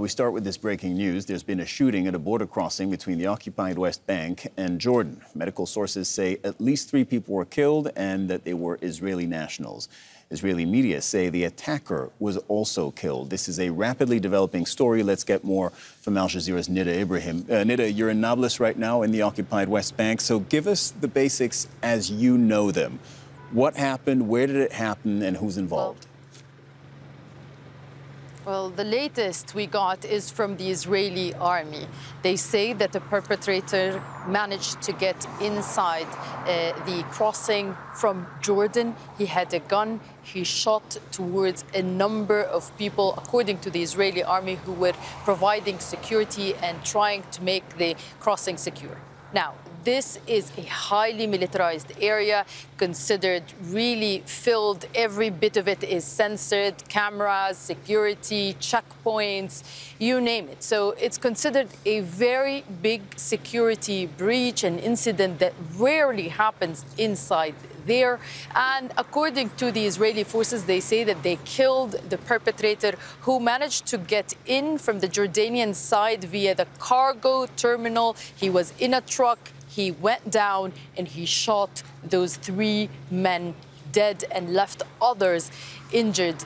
We start with this breaking news. There's been a shooting at a border crossing between the occupied West Bank and Jordan. Medical sources say at least 3 people were killed and that they were Israeli nationals. Israeli media say the attacker was also killed. This is a rapidly developing story. Let's get more from Al Jazeera's Nida Ibrahim. Nida, you're in Nablus right now in the occupied West Bank, so give us the basics as you know them. What happened, where did it happen, and who's involved? Well, the latest we got is from the Israeli army. They say that the perpetrator managed to get inside the crossing from Jordan. He had a gun. He shot towards a number of people, according to the Israeli army, who were providing security and trying to make the crossing secure. Now, this is a highly militarized area, considered really filled. Every bit of it is censored, cameras, security, checkpoints, you name it. So it's considered a very big security breach, an incident that rarely happens inside there. And according to the Israeli forces, they say that they killed the perpetrator, who managed to get in from the Jordanian side via the cargo terminal. He was in a truck. He went down and he shot those 3 men dead and left others injured.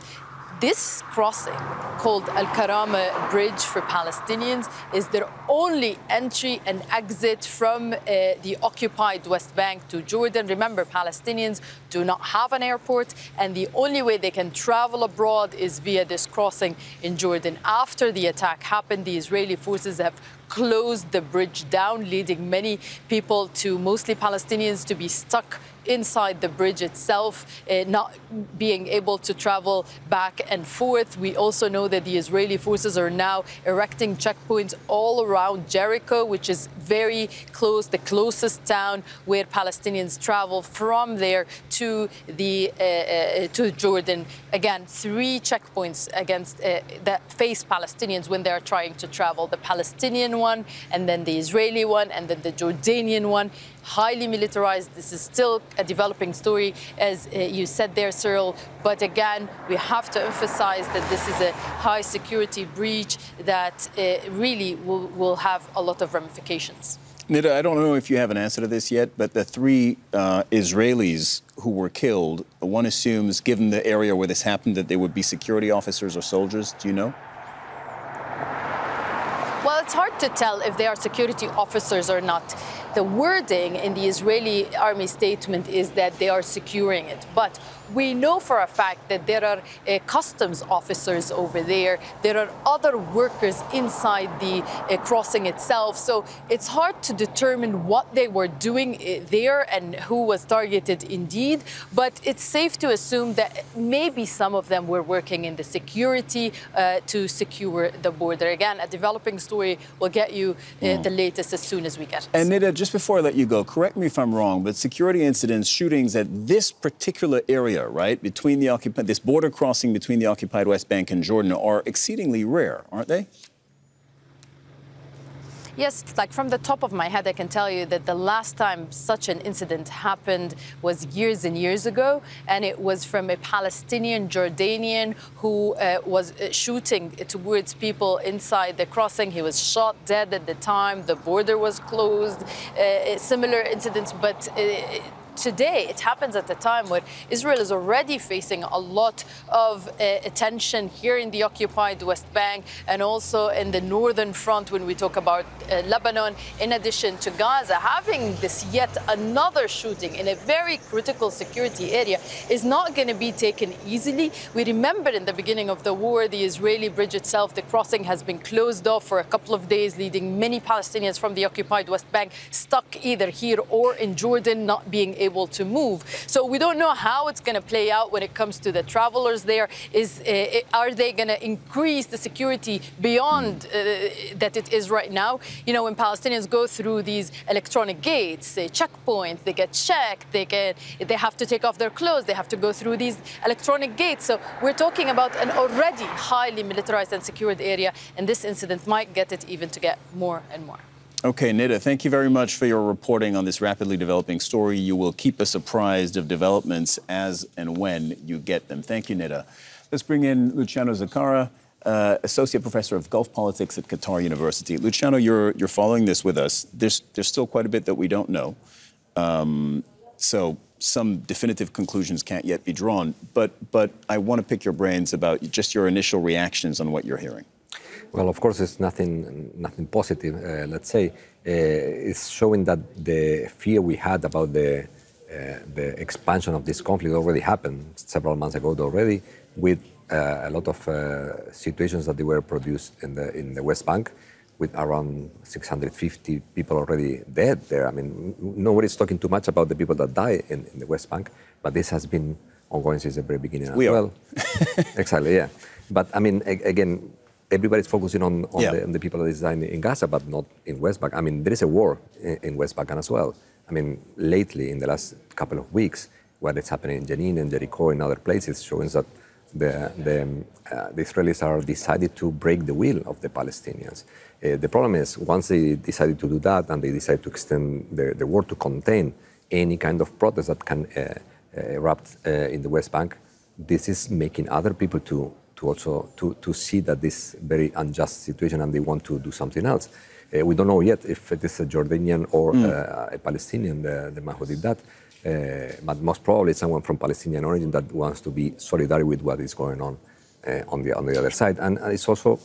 This crossing, called Al Karama Bridge for Palestinians, is their only entry and exit from the occupied West Bank to Jordan. Remember, Palestinians do not have an airport, and the only way they can travel abroad is via this crossing in Jordan. After the attack happened, the Israeli forces have closed the bridge down, leading many people, to mostly Palestinians, to be stuck inside the bridge itself, not being able to travel back and forth. We also know that the Israeli forces are now erecting checkpoints all around Jericho, which is very close, the closest town where Palestinians travel from there to the to Jordan. Again, 3 checkpoints against that face Palestinians when they are trying to travel: the Palestinian one, and then the Israeli one, and then the Jordanian one. Highly militarized. This is still a developing story, as you said there, Cyril. But again, we have to emphasize that this is a high security breach that really will have a lot of ramifications. Nida, I don't know if you have an answer to this yet, but the 3 Israelis who were killed, one assumes, given the area where this happened, that they would be security officers or soldiers. Do you know? Well, it's hard to tell if they are security officers or not. The wording in the Israeli army statement is that they are securing it. But we know for a fact that there are customs officers over there. There are other workers inside the crossing itself. So it's hard to determine what they were doing there and who was targeted indeed. But it's safe to assume that maybe some of them were working in the security to secure the border. Again, a developing story. Will get you the latest as soon as we get it. And Nida, just before I let you go, correct me if I'm wrong, but security incidents, shootings at this particular area, right, between the occupied, this border crossing between the occupied West Bank and Jordan, are exceedingly rare, aren't they? Yes, like from the top of my head, I can tell you that the last time such an incident happened was years and years ago, and it was from a Palestinian Jordanian who was shooting towards people inside the crossing. He was shot dead at the time. The border was closed. Similar incidents, but today, it happens at a time where Israel is already facing a lot of attention here in the occupied West Bank and also in the northern front when we talk about Lebanon, in addition to Gaza. Having this yet another shooting in a very critical security area is not going to be taken easily. We remember in the beginning of the war, the Israeli bridge itself, the crossing, has been closed off for a couple of days, leading many Palestinians from the occupied West Bank stuck either here or in Jordan, not being able to move. So we don't know how it's going to play out when it comes to the travelers there. Are they going to increase the security beyond that it is right now? You know, when Palestinians go through these electronic gates, checkpoints, they get checked, they have to take off their clothes, they have to go through these electronic gates. So we're talking about an already highly militarized and secured area, and this incident might get it even to get more and more. Okay, Nida, thank you very much for your reporting on this rapidly developing story. You will keep us apprised of developments as and when you get them. Thank you, Nida. Let's bring in Luciano Zaccara, Associate Professor of Gulf Politics at Qatar University. Luciano, you're following this with us. There's still quite a bit that we don't know. So some definitive conclusions can't yet be drawn. But I want to pick your brains about just your initial reactions on what you're hearing. Well, of course, it's nothing positive, let's say. It's showing that the fear we had about the expansion of this conflict already happened several months ago already, with a lot of situations that they were produced in the West Bank, with around 650 people already dead there. I mean, nobody's talking too much about the people that die in the West Bank, but this has been ongoing since the very beginning. Well, exactly, yeah. But I mean, again, everybody's focusing on the people that is dying in Gaza, but not in West Bank. I mean, there is a war in West Bank as well. I mean, lately, in the last couple of weeks, what is happening in Jenin and Jericho and other places shows that the Israelis are decided to break the will of the Palestinians. The problem is, once they decided to do that and they decide to extend the war to contain any kind of protest that can erupt in the West Bank, this is making other people to also see that this very unjust situation, and they want to do something else. We don't know yet if it is a Jordanian or a Palestinian, the man who did that, but most probably someone from Palestinian origin that wants to be solidary with what is going on the other side. And it's also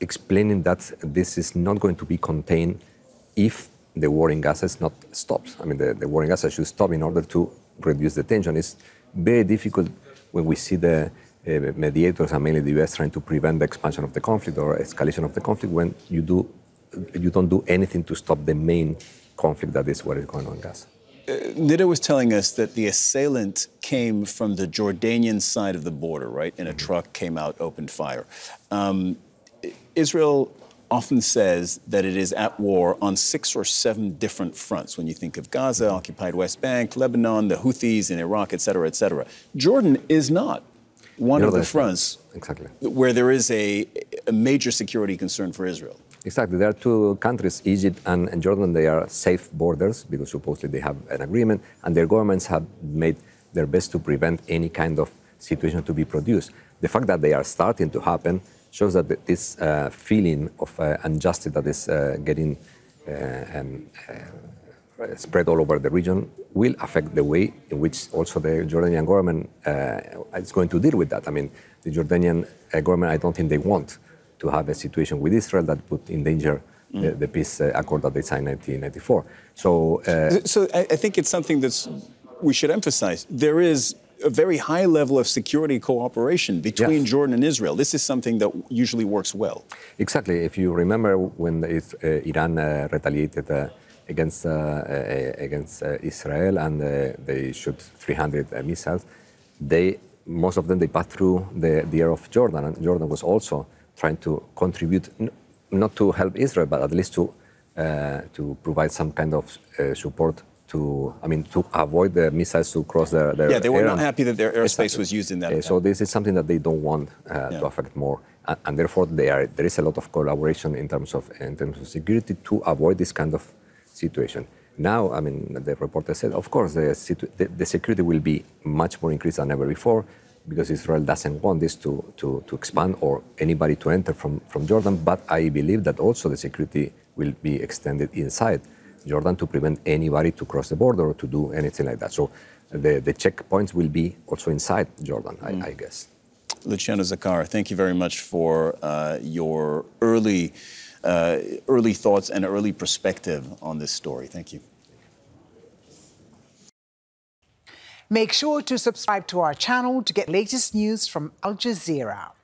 explaining that this is not going to be contained if the war in Gaza is not stopped. I mean, the war in Gaza should stop in order to reduce the tension. It's very difficult when we see the mediators, and mainly the US, trying to prevent the expansion of the conflict or escalation of the conflict when you don't do anything to stop the main conflict that is what is going on in Gaza. Nida was telling us that the assailant came from the Jordanian side of the border, right? In a truck, came out, opened fire. Israel often says that it is at war on 6 or 7 different fronts. When you think of Gaza, occupied West Bank, Lebanon, the Houthis in Iraq, et cetera, et cetera. Jordan is not one of the fronts where there is a major security concern for Israel. Exactly. There are two countries, Egypt and Jordan. They are safe borders because supposedly they have an agreement, and their governments have made their best to prevent any kind of situation to be produced. The fact that they are starting to happen shows that this feeling of injustice that is getting spread all over the region will affect the way in which also the Jordanian government is going to deal with that. I mean, the Jordanian government, I don't think they want to have a situation with Israel that put in danger the peace accord that they signed in 1994. So I think it's something that we should emphasize. There is a very high level of security cooperation between Jordan and Israel. This is something that usually works well. Exactly. If you remember when Iran retaliated against Israel and they shoot 300 missiles, most of them passed through the air of Jordan, and Jordan was also trying to contribute, not to help Israel, but at least to provide some kind of support to avoid the missiles to cross their Yeah, they were not happy that their airspace was used in that attack. So this is something that they don't want to affect more. And therefore, there is a lot of collaboration in terms of security to avoid this kind of situation. Now, I mean, the reporter said, of course, the security will be much more increased than ever before, because Israel doesn't want this to expand or anybody to enter from Jordan. But I believe that also the security will be extended inside Jordan to prevent anybody to cross the border or to do anything like that. So the checkpoints will be also inside Jordan, I guess. Luciano Zaccara, thank you very much for your early thoughts and early perspective on this story. Thank you. Make sure to subscribe to our channel to get latest news from Al Jazeera.